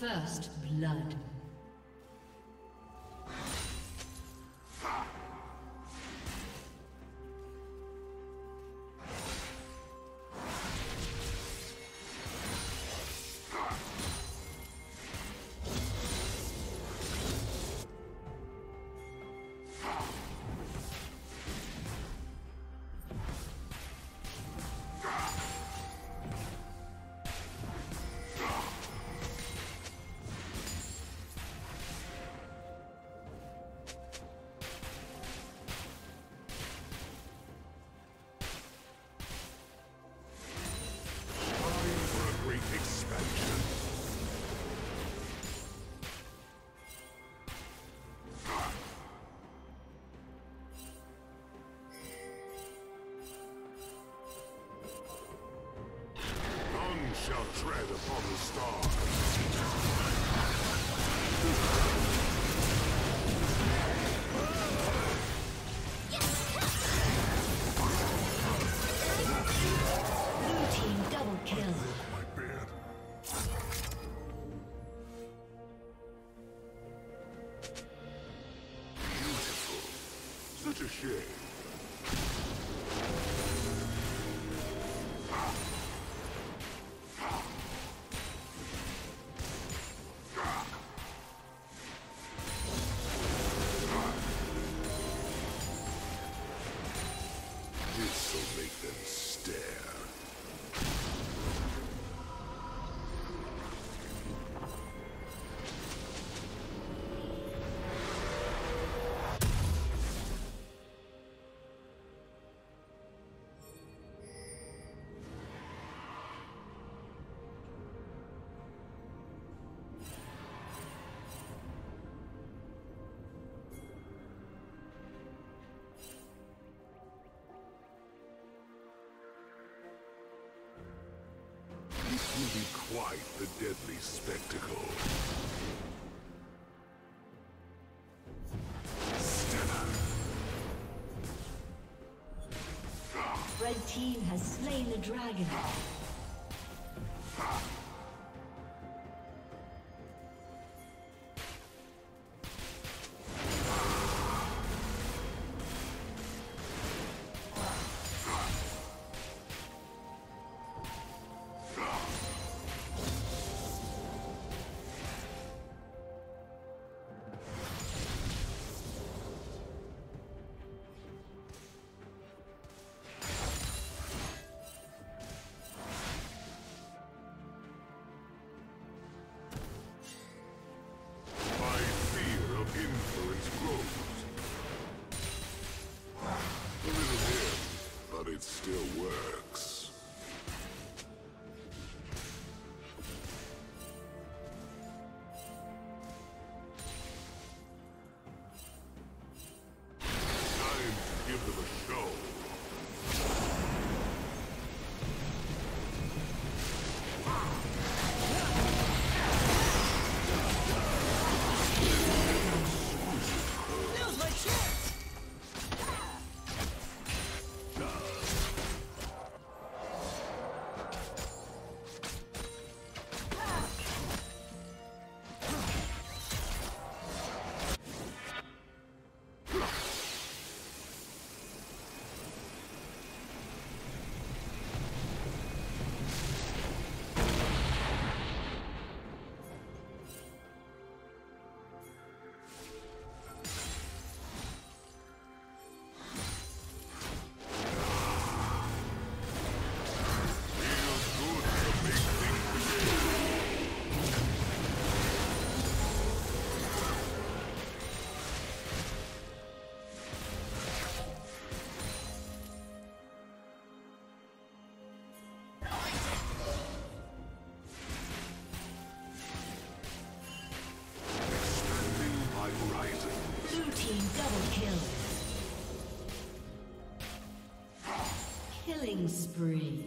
First blood. Tread upon the stars. Will be quite the deadly spectacle. Stella. Red team has slain the dragon. Killing spree.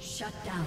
Shut down.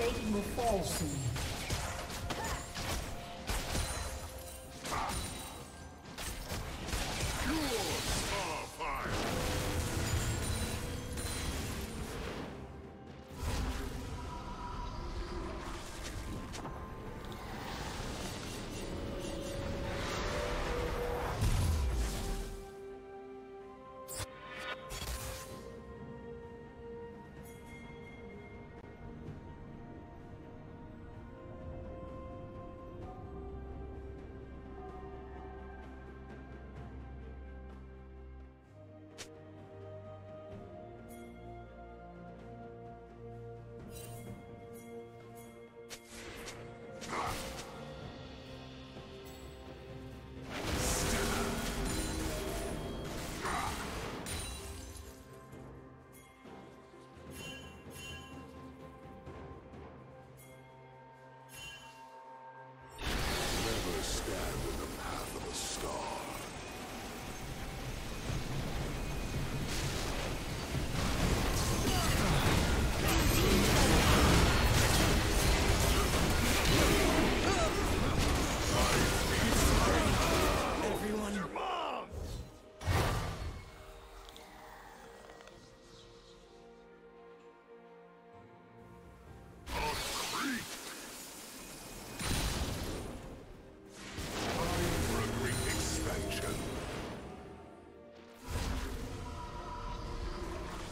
Plating will fall soon.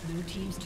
Blue team's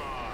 Team's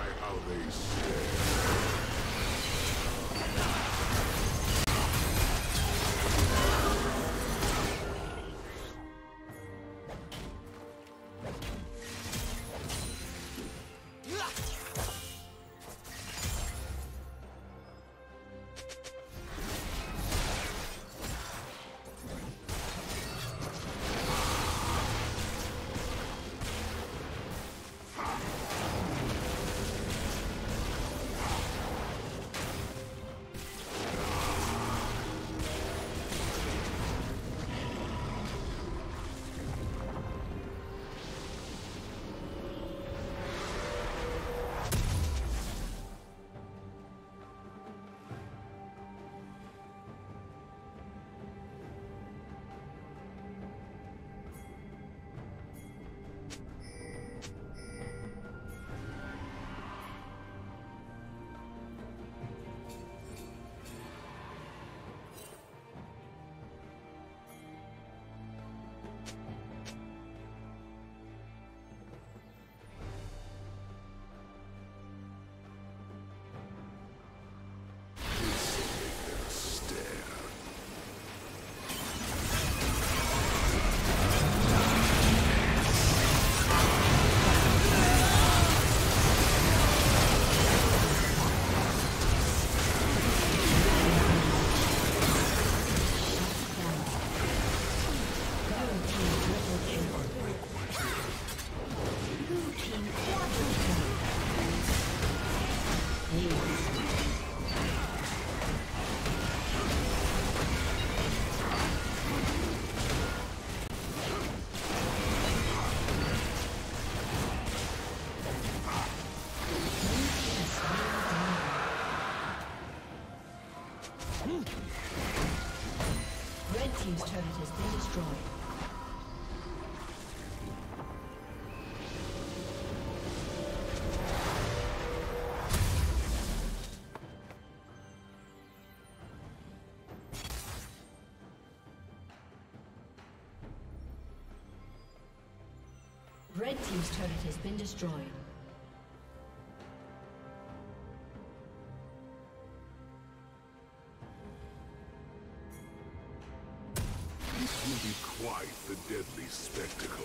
turret has been destroyed. Red team's turret has been destroyed. quite the deadly spectacle.